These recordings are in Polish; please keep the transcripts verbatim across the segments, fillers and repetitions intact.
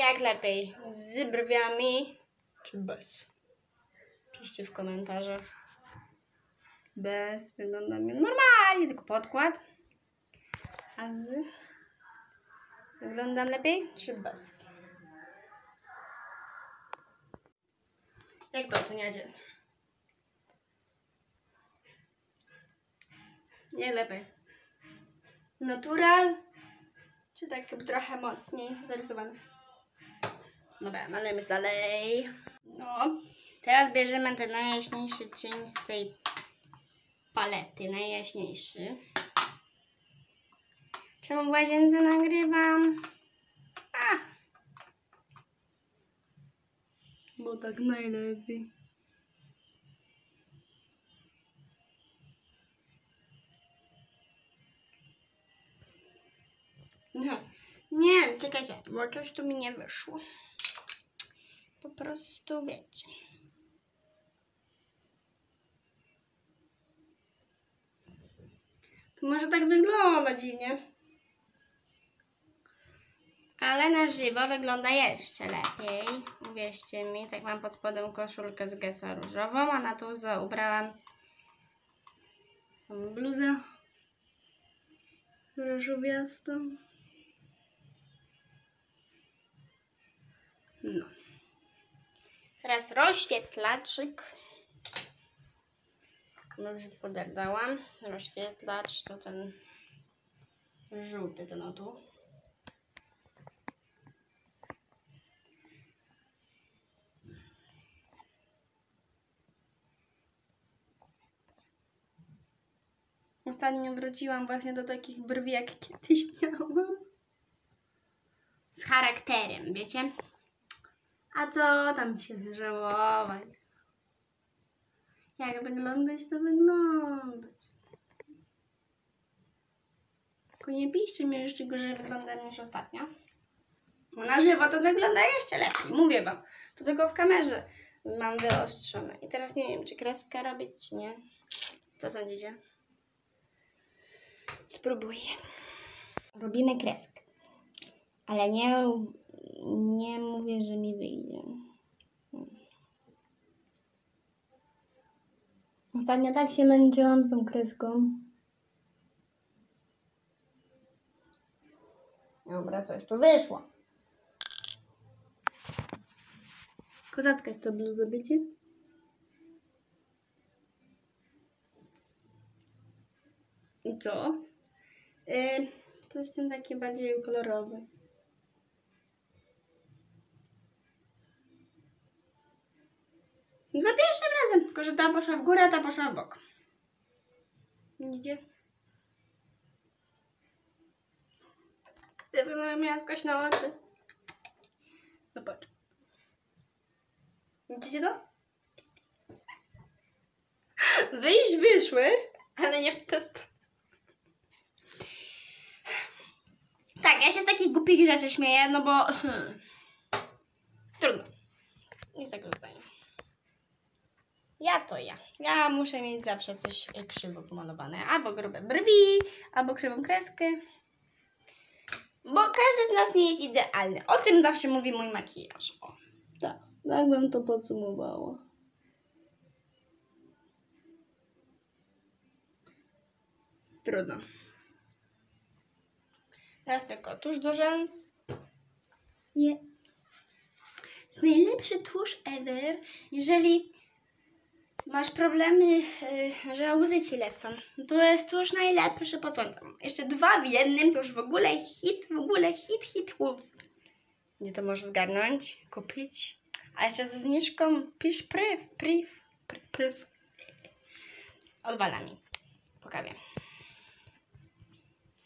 jak lepiej? Z brwiami czy bez? Piszcie w komentarzach. Bez wygląda mi normalnie, tylko podkład. A z... wyglądam lepiej czy bez? Jak to oceniacie? Nie lepiej. Natural? Czy tak trochę mocniej zarysowany? Dobra, malujemy dalej. No, teraz bierzemy ten najjaśniejszy cień z tej palety. Najjaśniejszy. Czemu w łazience nagrywam? A! Bo tak najlepiej. No. Nie, czekajcie, bo coś tu mi nie wyszło. Po prostu wiecie. To może tak wygląda dziwnie. Ale na żywo wygląda jeszcze lepiej. Uwierzcie mi, tak mam pod spodem koszulkę z Gessa różową, a na to ubrałam bluzę różowiastą. No. Teraz rozświetlaczyk. Już poderdałam. Rozświetlacz to ten żółty, ten o tu. Ostatnio wróciłam właśnie do takich brwi, jak kiedyś miałam. Z charakterem, wiecie? A co tam się żałować? Jak wyglądać, to wyglądać. Tylko nie piszcie mi jeszcze, że wyglądam niż ostatnio. Bo na żywo to wygląda jeszcze lepiej, mówię wam. To tylko w kamerze mam wyostrzone. I teraz nie wiem, czy kreskę robić, czy nie. Co sądzicie? Spróbuję. Robimy kreskę. Ale nie... nie mówię, że mi wyjdzie. Ostatnio tak się męczyłam z tą kreską. Dobra, coś tu wyszło. Kozacka jest to bluza, wiecie? I co? Yy, to jest ten taki bardziej kolorowy. Za pierwszym razem, tylko że ta poszła w górę, a ta poszła w bok. Widzicie? Gdybym miała skoś na oczy. No patrz. Widzicie to? Wyjść wyszły, ale nie w test. Tak, ja się z takich głupich rzeczy śmieję, no bo... Hmm. Trudno. Nie zagrożenie. Ja to ja. Ja muszę mieć zawsze coś krzywo pomalowane. Albo grube brwi, albo krzywą kreskę. Bo każdy z nas nie jest idealny. O tym zawsze mówi mój makijaż. O. Tak, tak bym to podsumowała. Trudno. Teraz tylko tusz do rzęs. Nie. Yeah. Jest najlepszy tusz ever, jeżeli... masz problemy, że łzy ci lecą. To jest tuż najlepszy pod słońcem. Jeszcze dwa w jednym, to już w ogóle hit, w ogóle hit, hit, łów. Gdzie to możesz zgarnąć, kupić? A jeszcze ze zniżką pisz pryw, priw, pryw. Odwalami. Pokażę.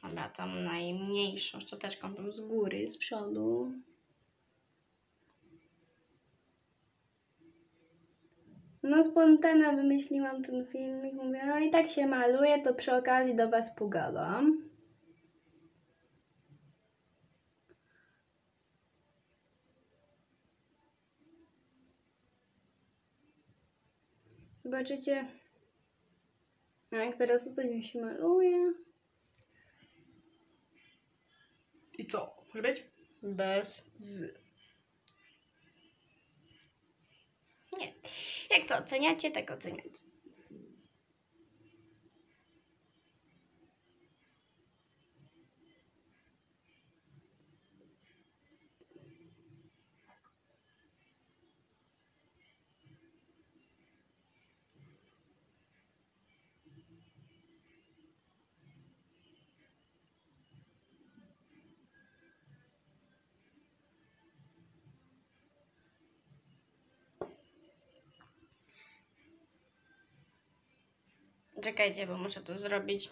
Dobra, tą najmniejszą szczoteczką, tą z góry, z przodu. No spontana wymyśliłam ten filmik, mówię, no i tak się maluję, to przy okazji do was pogadam. Zobaczycie, jak teraz ostatnio się maluje. I co? Może być? Bez, z. Nie. Jak to oceniacie, tak oceniacie. Czekajcie, bo muszę to zrobić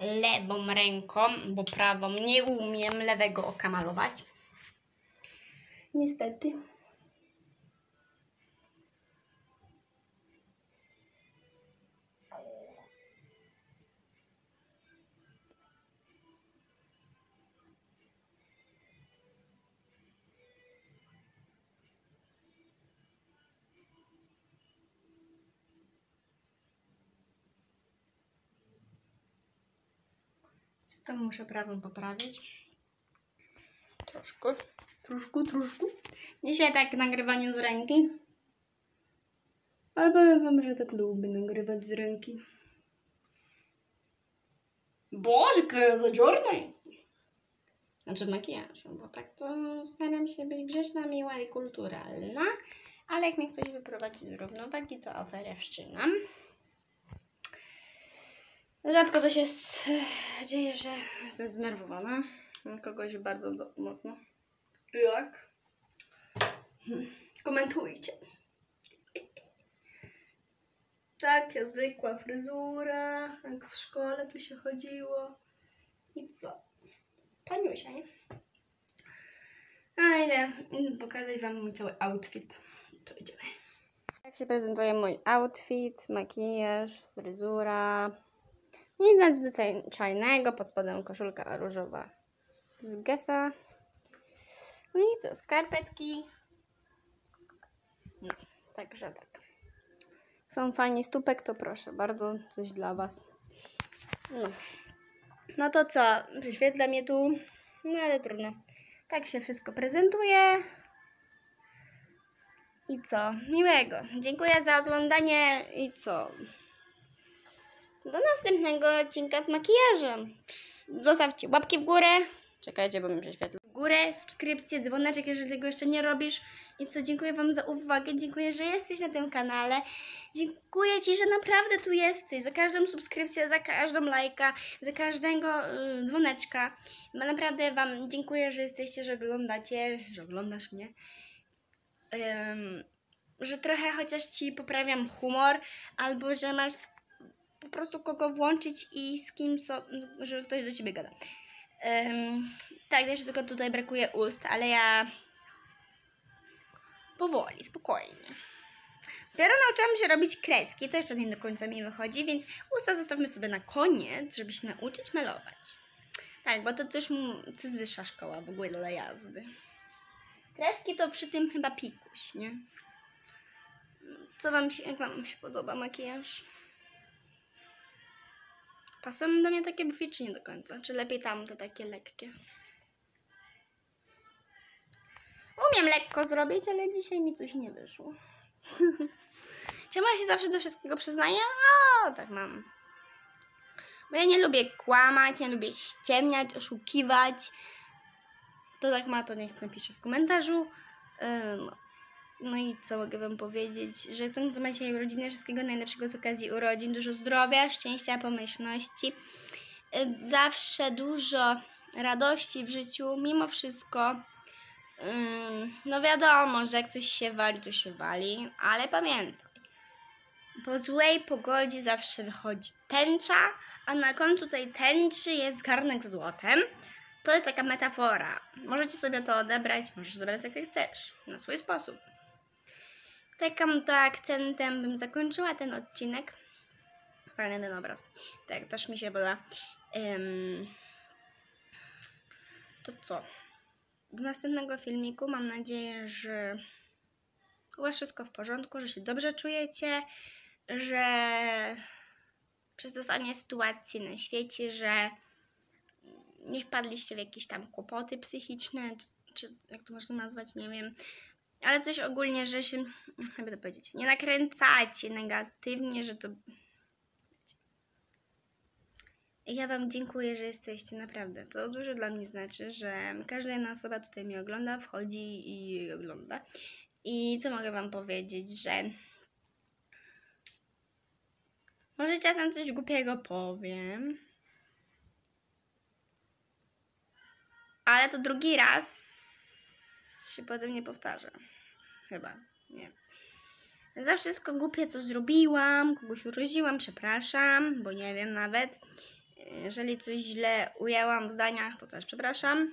lewą ręką, bo prawą nie umiem lewego oka malować. Niestety. To muszę prawą poprawić. Troszkę, troszkę, troszkę. Dzisiaj tak nagrywanie z ręki. Ale powiem wam, że tak lubię nagrywać z ręki. Boże, jaka za dziurna jest. Znaczy makijaż, bo tak to staram się być grzeczna, miła i kulturalna. Ale jak mnie ktoś wyprowadzi z równowagi, to aferę wszczynam. Rzadko to się dzieje, że jestem zdenerwowana na kogoś bardzo do, mocno. Jak? Komentujcie. Taka zwykła fryzura, jak w szkole tu się chodziło. I co? Paniusia, nie? A idę pokazać wam mój cały outfit. To idziemy. Tak się prezentuje mój outfit, makijaż, fryzura. Nic nadzwyczajnego, pod spodem koszulka różowa z Gessa. No i co, skarpetki. No, także tak. Są fani stópek, to proszę bardzo, coś dla was. No, no to co, wyświetla mnie tu, no ale trudno. Tak się wszystko prezentuje. I co, miłego. Dziękuję za oglądanie i co... Do następnego odcinka z makijażem. Zostawcie łapki w górę. Czekajcie, bo mi prześwietla. W górę, subskrypcję, dzwoneczek, jeżeli tego jeszcze nie robisz. I co, dziękuję wam za uwagę. Dziękuję, że jesteś na tym kanale. Dziękuję ci, że naprawdę tu jesteś. Za każdą subskrypcję, za każdą lajka, za każdego y, dzwoneczka. No, naprawdę wam dziękuję, że jesteście, że oglądacie, że oglądasz mnie. Ym, że trochę chociaż ci poprawiam humor, albo że masz... po prostu kogo włączyć i z kim, so, żeby ktoś do ciebie gada. Um, tak, jeszcze tylko tutaj brakuje ust, ale ja powoli, spokojnie. Dopiero nauczyłam się robić kreski, to jeszcze nie do końca mi wychodzi, więc usta zostawmy sobie na koniec, żeby się nauczyć malować. Tak, bo to też to jest wyższa szkoła w ogóle dla jazdy. Kreski to przy tym chyba pikuś, nie? Co wam się, jak wam się podoba makijaż? Pasują do mnie takie brwi, czy nie do końca? Czy lepiej tamte takie lekkie? Umiem lekko zrobić, ale dzisiaj mi coś nie wyszło. Czemu ja się zawsze do wszystkiego przyznaję? O, tak mam. Bo ja nie lubię kłamać, nie lubię ściemniać, oszukiwać. To tak ma, to niech napisze w komentarzu. Ym, no i co mogę wam powiedzieć, że w tym temacie urodziny wszystkiego najlepszego z okazji urodzin, dużo zdrowia, szczęścia, pomyślności, zawsze dużo radości w życiu, mimo wszystko. No wiadomo, że jak coś się wali, to się wali, ale pamiętaj, po złej pogodzie zawsze wychodzi tęcza, a na końcu tej tęczy jest garnek z złotem. To jest taka metafora, możecie sobie to odebrać, możesz odebrać jak chcesz, na swój sposób. Takim to akcentem bym zakończyła ten odcinek. Fajny ten obraz. Tak, też mi się podoba. Um, to co? Do następnego filmiku. Mam nadzieję, że u was wszystko w porządku, że się dobrze czujecie, że przystosanie sytuacji na świecie, że nie wpadliście w jakieś tam kłopoty psychiczne, czy, czy jak to można nazwać, nie wiem. ale coś ogólnie, że się, jakby to powiedzieć, nie nakręcacie negatywnie, że to... Ja wam dziękuję, że jesteście, naprawdę. To dużo dla mnie znaczy, że każda jedna osoba tutaj mnie ogląda, wchodzi i ogląda. I co mogę wam powiedzieć, że... Może czasem coś głupiego powiem. Ale to drugi raz się potem nie powtarza. Chyba, nie. Za wszystko głupie, co zrobiłam, kogoś urodziłam, przepraszam, bo nie wiem nawet. Jeżeli coś źle ujęłam w zdaniach, to też przepraszam.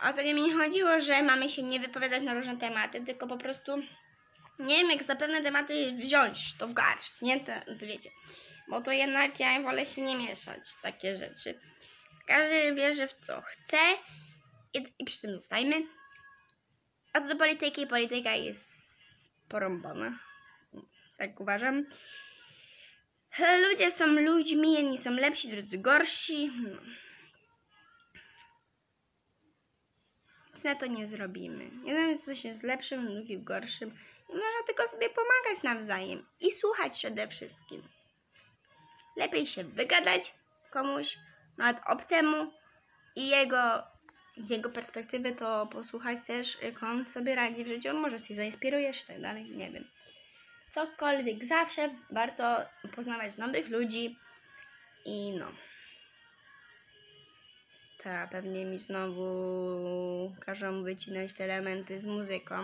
Ostatnio mi nie chodziło, że mamy się nie wypowiadać na różne tematy, tylko po prostu nie wiem, jak za pewne tematy wziąć to w garść, nie? To, to wiecie. Bo to jednak ja wolę się nie mieszać w takie rzeczy. Każdy wierzy w co chce i, i przy tym zostajmy. A co do polityki, polityka jest porąbana. Tak uważam. Ludzie są ludźmi, jedni są lepsi, drudzy gorsi. No. Nic na to nie zrobimy. Jeden jest coś jest lepszym, drugi w gorszym. I można tylko sobie pomagać nawzajem i słuchać przede wszystkim. Lepiej się wygadać komuś, nawet obcemu, i jego, z jego perspektywy to posłuchać też, jak on sobie radzi w życiu. Może się zainspirujesz i tak dalej, nie wiem. Cokolwiek, zawsze warto poznawać nowych ludzi i no. Ta, pewnie mi znowu każą wycinać te elementy z muzyką.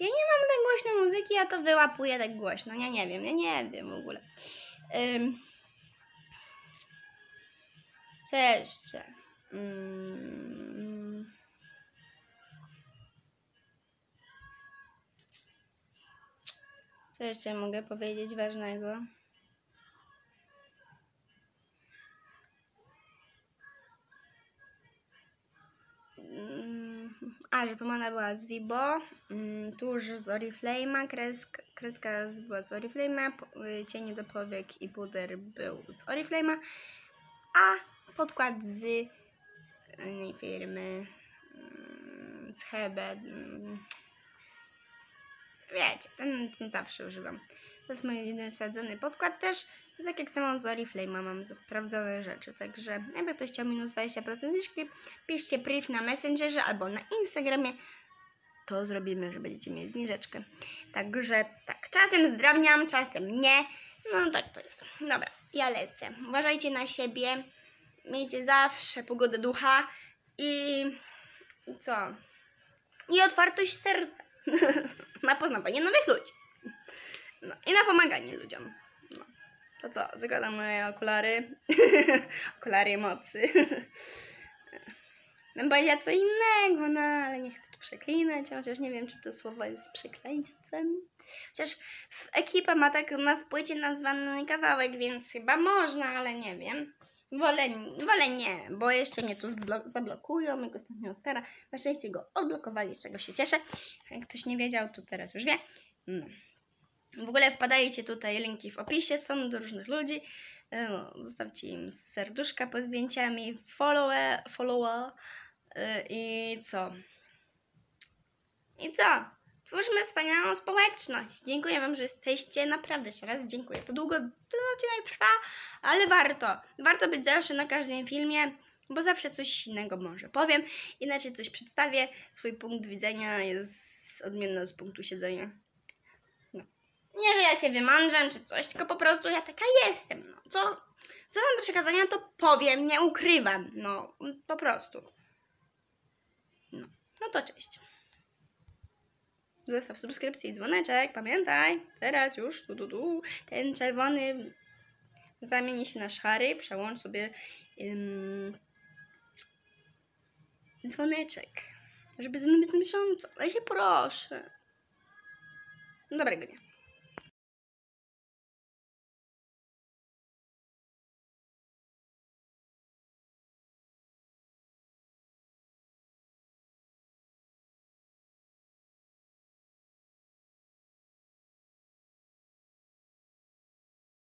Ja nie mam tak głośno muzyki, ja to wyłapuję tak głośno, ja nie wiem, ja nie wiem w ogóle. Um. Co jeszcze? Um. Co jeszcze mogę powiedzieć ważnego? A, że pomada była z Vibo, tuż z Oriflame'a, kredka była z Oriflame'a, cień do powiek i puder był z Oriflame'a, a podkład z innej firmy, z Hebe. Wiecie, ten, ten zawsze używam. To jest mój jedyny sprawdzony podkład też. Tak jak samą z Oriflame'a mam sprawdzone rzeczy. Także jakby ktoś chciał minus dwadzieścia procent zniżki, piszcie priv na Messengerze albo na Instagramie. To zrobimy, że będziecie mieć zniżeczkę. Także tak, czasem zdrabniam, czasem nie. No tak to jest. Dobra, ja lecę. Uważajcie na siebie. Miejcie zawsze pogodę ducha. I, i co? I otwartość serca. Na poznawanie nowych ludzi. No, i na pomaganie ludziom. No. To co? Zakładam moje okulary. Okulary mocy. Bym powiedziała co innego, no ale nie chcę tu przeklinać, chociaż nie wiem, czy to słowo jest przekleństwem. Chociaż ekipa ma tak na wpłycie nazwany kawałek, więc chyba można, ale nie wiem. Wolę, wolę nie, bo jeszcze mnie tu zablokują, jak ostatnio Oskara. Na szczęście go odblokowali, z czego się cieszę. Jak ktoś nie wiedział, to teraz już wie. No. W ogóle wpadajcie tutaj, linki w opisie są do różnych ludzi. No, zostawcie im serduszka pod zdjęciami, follower, follower i co? I co? Twórzmy wspaniałą społeczność. Dziękuję wam, że jesteście. Naprawdę jeszcze raz dziękuję. To długo ten odcinek trwa, ale warto. Warto być zawsze na każdym filmie, bo zawsze coś innego może powiem. Inaczej coś przedstawię. Swój punkt widzenia jest odmienny z punktu siedzenia. No. Nie, że ja się wymądrzam czy coś, tylko po prostu ja taka jestem. No. Co, co mam do przekazania, to powiem, nie ukrywam. No, po prostu. No, no to cześć. Zostaw subskrypcję i dzwoneczek, pamiętaj, teraz już, tu, tu, tu, ten czerwony zamieni się na szary, przełącz sobie um, dzwoneczek, żeby z nami miesiącu, ale się proszę. Dobrego dnia.